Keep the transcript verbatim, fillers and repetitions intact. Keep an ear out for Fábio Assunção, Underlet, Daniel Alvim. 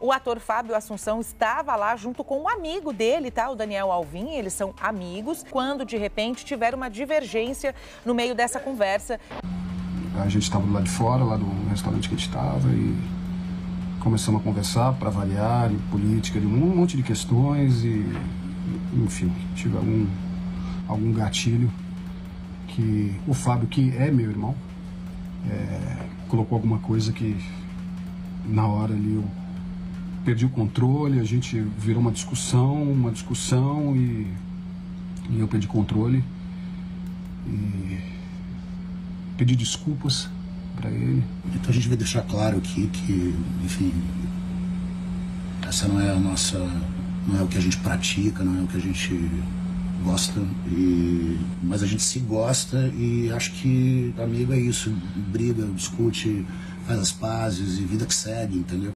O ator Fábio Assunção estava lá junto com um amigo dele, tá? O Daniel Alvim, eles são amigos. Quando, de repente, tiveram uma divergência no meio dessa conversa. A gente estava do lado de fora, lá do restaurante que a gente estava, e começamos a conversar para variar, de política, de um monte de questões e, enfim, tive algum, algum gatilho que o Fábio, que é meu irmão, é, colocou alguma coisa que na hora ali eu perdi o controle, a gente virou uma discussão, uma discussão e, e eu perdi o controle e... pedir desculpas para ele. Então a gente vai deixar claro aqui que, enfim, essa não é a nossa, não é o que a gente pratica, não é o que a gente gosta, e, mas a gente se gosta e acho que amigo é isso, briga, discute, faz as pazes e vida que segue, entendeu?